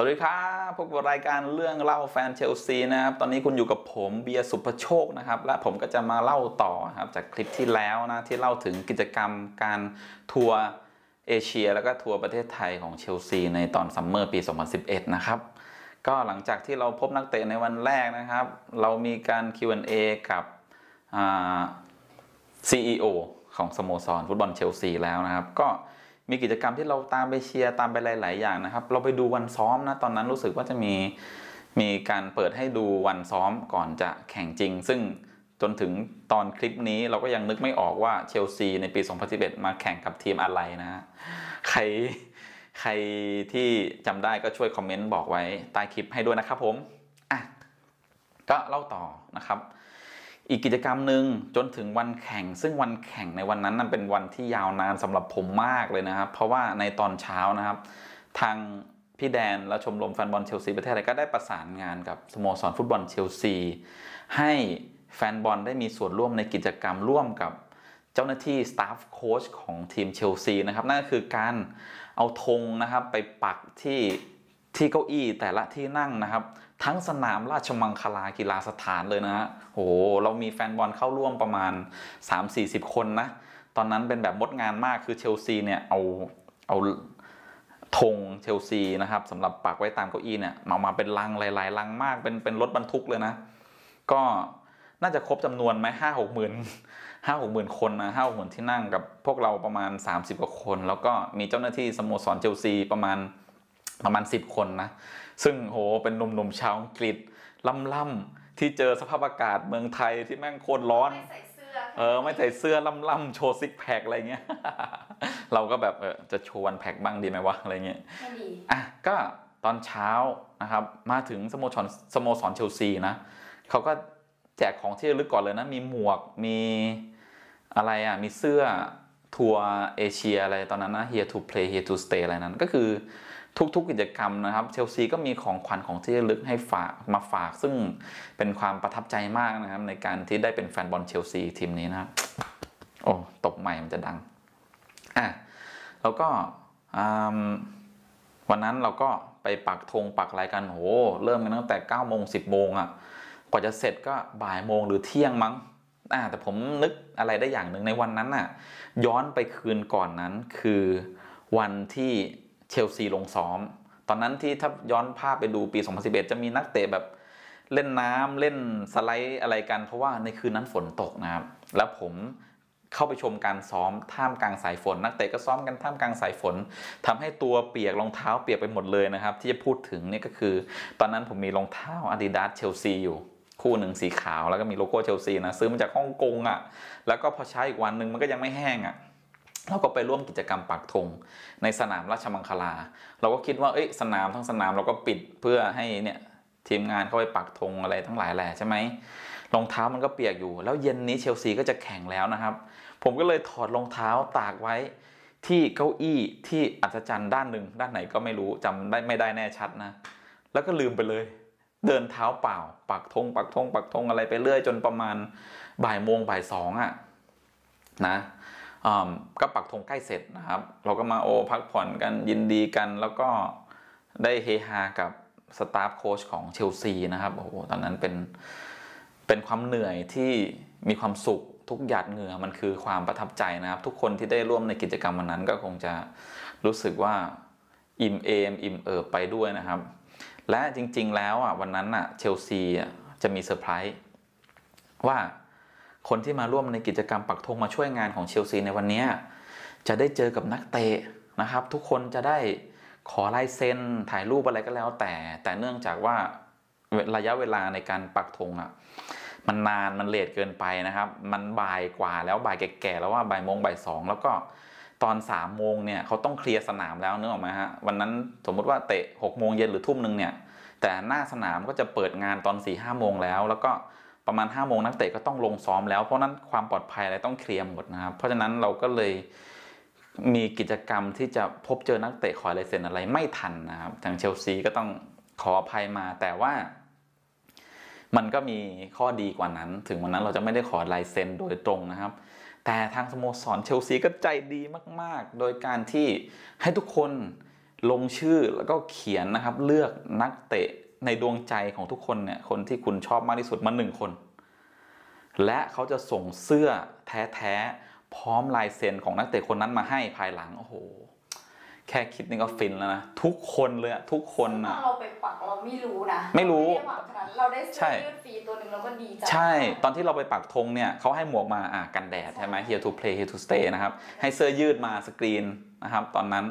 สวัสดีครับพบกับรายการเรื่องเล่าแฟนเชลซีนะครับตอนนี้คุณอยู่กับผมเบียร์สุภโชคนะครับและผมก็จะมาเล่าต่อครับจากคลิปที่แล้วนะที่เล่าถึงกิจกรรมการทัวร์เอเชียแล้วก็ทัวร์ประเทศไทยของเชลซีในตอนซัมเมอร์ปี2011นะครับก็หลังจากที่เราพบนักเตะในวันแรกนะครับเรามีการ Q&A กับ CEO ของสโมสรฟุตบอลเชลซีแล้วนะครับก็มีกิจกรรมที่เราตามไปเชียร์ตามไปหลายๆอย่างนะครับเราไปดูวันซ้อมนะตอนนั้นรู้สึกว่าจะมีการเปิดให้ดูวันซ้อมก่อนจะแข่งจริงซึ่งจนถึงตอนคลิปนี้เราก็ยังนึกไม่ออกว่าเชลซีในปี2011มาแข่งกับทีมอะไรนะใครที่จำได้ก็ช่วยคอมเมนต์บอกไว้ใต้คลิปให้ด้วยนะครับผมอ่ะก็เล่าต่อนะครับอีกกิจกรรมหนึ่งจนถึงวันแข่งซึ่งวันแข่งในวันนั้นนั้นเป็นวันที่ยาวนานสำหรับผมมากเลยนะครับเพราะว่าในตอนเช้านะครับทางพี่แดนและชมรมแฟนบอลเชลซีประเทศไทยก็ได้ประสานงานกับสโมสรฟุตบอลเชลซีให้แฟนบอลได้มีส่วนร่วมในกิจกรรมร่วมกับเจ้าหน้าที่สตาฟโค้ชของทีมเชลซีนะครับนั่นก็คือการเอาธงนะครับไปปักที่เก้าอี้แต่ละที่นั่งนะครับทั้งสนามราชมังคลากีฬาสถานเลยนะฮะโอ้โหเรามีแฟนบอลเข้าร่วมประมาณ 30-40 คนนะตอนนั้นเป็นแบบมดงานมากคือเชลซีเนี่ยเอาธงเชลซีนะครับสำหรับปักไว้ตามเก้าอี้เนี่ยมาเป็นลังหลายๆลังมากเป็นรถบรรทุกเลยนะก็น่าจะครบจำนวนไหมห้าหกหมื่นคนนะ50,000ที่นั่งกับพวกเราประมาณ30กว่าคนแล้วก็มีเจ้าหน้าที่สโมสรเชลซีประมาณ10คนนะซึ่งโหเป็นหนุ่มๆชาวอังกฤษล่ำที่เจอสภาพอากาศเมืองไทยที่แม่งโคตรร้อนไม่ใส่เสื้อล่ำโชว์ซิกแพคอะไรเงี้ย เราก็แบบจะโชว์วันแพคบ้างดีไหมวะอะไรเงี้ยอ่ะก็ตอนเช้านะครับมาถึงสโมสรเชลซีนะเขาก็แจกของที่ระลึกก่อนเลยนะมีหมวกมีอะไรอ่ะมีเสื้อทัวร์เอเชียอะไรตอนนั้นนะ here to play here to stay อะไรนั้นก็คือทุกกิจกรรมนะครับเชลซีก็มีของขวัญของที่ระลึกให้มาฝากซึ่งเป็นความประทับใจมากนะครับในการที่ได้เป็นแฟนบอลเชลซีทีมนี้นะโอ้ตบใหม่มันจะดังอ่ะแล้วก็วันนั้นเราก็ไปปักธงปักอะไรกันโหเริ่มกันตั้งแต่ 9 โมง 10 โมงอ่ะกว่าจะเสร็จก็บ่ายโมงหรือเที่ยงมั้งแต่ผมนึกอะไรได้อย่างหนึ่งในวันนั้นน่ะย้อนไปคืนก่อนนั้นคือวันที่เชลซีลงซ้อมตอนนั้นที่ถ้าย้อนภาพไปดูปี2011จะมีนักเตะแบบเล่นน้ำเล่นสไลด์อะไรกันเพราะว่าในคืนนั้นฝนตกนะครับแล้วผมเข้าไปชมการซ้อมท่ามกลางสายฝนนักเตะก็ซ้อมกันท่ามกลางสายฝนทำให้ตัวเปียกรองเท้าเปียกไปหมดเลยนะครับที่จะพูดถึงนี่ก็คือตอนนั้นผมมีรองเท้า Adidas เชลซีอยู่คู่หนึ่งสีขาวแล้วก็มีโลโก้เชลซีนะซื้อมาจากฮ่องกงอ่ะแล้วก็พอใช้อีกวันหนึ่งมันก็ยังไม่แห้งอ่ะเราก็ไปร่วมกิจกรรมปักธงในสนามราชมังคลาเราก็คิดว่าสนามทั้งสนามเราก็ปิดเพื่อให้เนี่ยทีมงานเข้าไปปักธงอะไรทั้งหลายแหละใช่ไหมรองเท้ามันก็เปียกอยู่แล้วเย็นนี้เชลซีก็จะแข่งแล้วนะครับผมก็เลยถอดรองเท้าตากไว้ที่เก้าอี้ที่อัศจรรย์ด้านหนึ่งด้านไหนก็ไม่รู้จำได้ไม่ได้แน่ชัดนะแล้วก็ลืมไปเลยเดินเท้าเปล่าปักธงอะไรไปเรื่อยจนประมาณบ่ายโมงบ่ายสองอ่ะนะก็ปักธงใกล้เสร็จนะครับเราก็มาพักผ่อนกันยินดีกันแล้วก็ได้เฮฮากับสตาฟโค้ชของเชลซีนะครับโอ้โหตอนนั้นเป็นความเหนื่อยที่มีความสุขทุกหยาดเหงื่อมันคือความประทับใจนะครับทุกคนที่ได้ร่วมในกิจกรรมวันนั้นก็คงจะรู้สึกว่าอิ่มเอมอิ่มเอิบไปด้วยนะครับและจริงๆแล้วอ่ะวันนั้นอ่ะเชลซีจะมีเซอร์ไพรส์ว่าคนที่มาร่วมในกิจกรรมปักธงมาช่วยงานของเชลซีในวันนี้จะได้เจอกับนักเตะนะครับทุกคนจะได้ขอลายเซ็นถ่ายรูปอะไรก็แล้วแต่เนื่องจากว่าระยะเวลาในการปักธงอ่ะมันนานมันเลทเกินไปนะครับมันบ่ายกว่าแล้วบ่ายแก่ๆแล้วว่าบ่ายโมงบ่ายสองแล้วก็ตอน3โมงเนี่ยเขาต้องเคลียร์สนามแล้วนึกออกไหมฮะวันนั้นสมมติว่าเตะ6โมงเย็นหรือทุ่มนึงเนี่ยแต่หน้าสนามก็จะเปิดงานตอน 4-5 โมงแล้วก็ประมาณ5โมงนักเตะก็ต้องลงซ้อมแล้วเพราะนั้นความปลอดภัยอะไรต้องเคลียร์หมดนะครับเพราะฉะนั้นเราก็เลยมีกิจกรรมที่จะพบเจอนักเตะขอลายเซ็นอะไรไม่ทันนะครับทางเชลซีก็ต้องขออภัยมาแต่ว่ามันก็มีข้อดีกว่านั้นถึงวันนั้นเราจะไม่ได้ขอลายเซ็นโดยตรงนะครับแต่ทางสโมสรเชลซีก็ใจดีมากๆโดยการที่ให้ทุกคน ลงชื่อแล้วก็เขียนนะครับเลือกนักเตะในดวงใจของทุกคนเนี่ยคนที่คุณชอบมากที่สุดมา1คนและเขาจะส่งเสื้อแท้ๆพร้อมลายเซ็นของนักเตะคนนั้นมาให้ภายหลังโอ้โหแค่คิดนึงก็ฟินแล้วนะทุกคนเลยทุกคนนะเราไปปักเราไม่รู้นะไม่รู้เราได้เสื้อยืดฟรีตัวหนึ่งเราก็ดีใจใช่ตอนที่เราไปปักธงเนี่ยเขาให้หมวกมากันแดดใช่ไหม Here to play Here to stay นะครับให้เสื้อยืดมาสกรีนนะครับตอนนั้น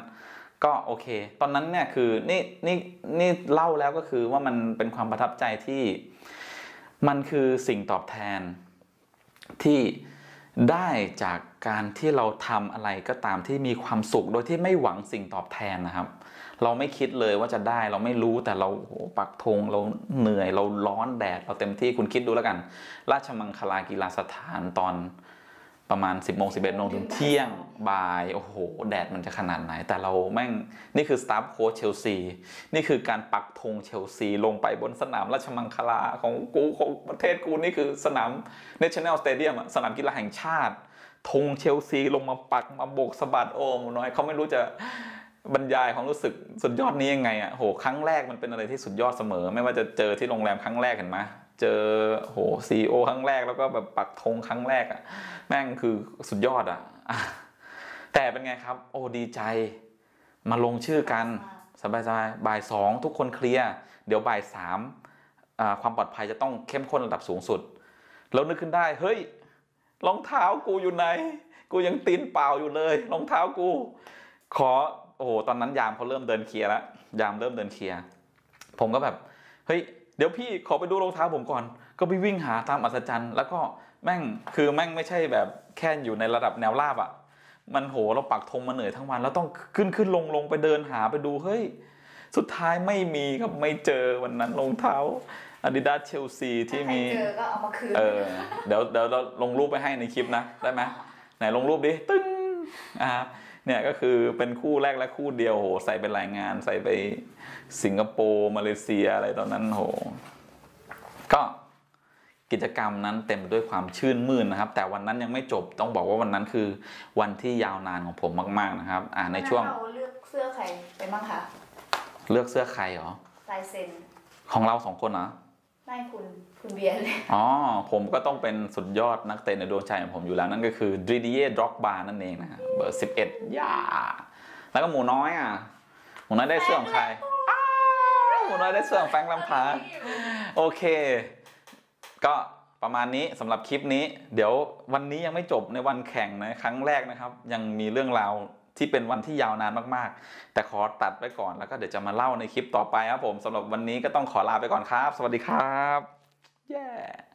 ก็โอเคตอนนั้นเนี่ยคือนี่เล่าแล้วก็คือว่ามันเป็นความประทับใจที่มันคือสิ่งตอบแทนที่ได้จากการที่เราทำอะไรก็ตามที่มีความสุขโดยที่ไม่หวังสิ่งตอบแทนนะครับเราไม่คิดเลยว่าจะได้เราไม่รู้แต่เราปักธงเราเหนื่อยเราร้อนแดดเราเต็มที่คุณคิดดูแล้วกันราชมังคลากีฬาสถานตอนประมาณ 10:00-11:00 น.ถึงเที่ยงบ่ายโอ้โหแดดมันจะขนาดไหนแต่เราแม่งนี่คือสตาฟโค้ชเชลซีนี่คือการปักธงเชลซีลงไปบนสนามราชมังคลาของประเทศกูนี่คือสนาม National Stadium สนามกีฬาแห่งชาติธงเชลซีลงมาปักมาโบกสะบัดโอ้โหน้อยเขาไม่รู้จะบรรยายความรู้สึกสุดยอดนี้ยังไงอ่ะโหครั้งแรกมันเป็นอะไรที่สุดยอดเสมอไม่ว่าจะเจอที่โรงแรมครั้งแรกเห็นไหมเจอโหซีโอครั้งแรกแล้วก็แบบปักธงครั้งแรกอ่ะแม่งคือสุดยอดอ่ะแต่เป็นไงครับโอ้ดีใจมาลงชื่อกันสบายสบายบ่ายสองทุกคนเคลียร์เดี๋ยวบ่ายสามความปลอดภัยจะต้องเข้มข้นระดับสูงสุดแล้วนึกขึ้นได้เฮ้ยรองเท้ากูอยู่ไหนกูยังตีนเปล่าอยู่เลยรองเท้ากูขอโอ้โหตอนนั้นยามเขาเริ่มเดินเคลียร์แล้วยามเริ่มเดินเคลียร์ผมก็แบบเฮ้ยเดี๋ยวพี่ขอไปดูรองเท้าผมก่อนก็ไปวิ่งหาตามอัศจรรย์แล้วก็แม่งคือแม่งไม่ใช่แบบแค่อยู่ในระดับแนวราบอ่ะมันโหเราปักธงมาเหนื่อยทั้งวันแล้วต้องขึ้นลงไปเดินหาไปดูเฮ้ยสุดท้ายไม่มีครับไม่เจอวันนั้นรองเท้าอาดิดาสเชลซีที่มีเจอก็เอามาคืนเดี๋ยวเราลงรูปไปให้ในคลิปนะได้ไหมไหนลงรูปดิตึ้งเนี่ยก็คือเป็นคู่แรกและคู่เดียวโหใส่ไปรายงานใส่ไปสิงคโปร์มาเลเซียอะไรตอนนั้นโหก็กิจกรรมนั้นเต็มด้วยความชื่นมื่นนะครับแต่วันนั้นยังไม่จบต้องบอกว่าวันนั้นคือวันที่ยาวนานของผมมากๆนะครับในช่วงเราเลือกเสื้อใครไปบ้างคะเลือกเสื้อใครหรอลายเซ็นของเราสองคนเหรอไม่คุณเบียร์เลยอ๋อผมก็ต้องเป็นสุดยอดนักเตะในดวงใจของผมอยู่แล้วนั่นก็คือดริดิเย่ ดร็อกบานั่นเองนะเบอร์11ย่าแล้วก็หมูน้อยได้เสื้อของใครหมูน้อยได้เสื้อของแฟรงค์ แลมพาร์ดโอเคก็ประมาณนี้สำหรับคลิปนี้เดี๋ยววันนี้ยังไม่จบในวันแข่งนะครั้งแรกนะครับยังมีเรื่องราวที่เป็นวันที่ยาวนานมากๆแต่ขอตัดไปก่อนแล้วก็เดี๋ยวจะมาเล่าในคลิปต่อไปครับผมสำหรับวันนี้ก็ต้องขอลาไปก่อนครับสวัสดีครับ yeah.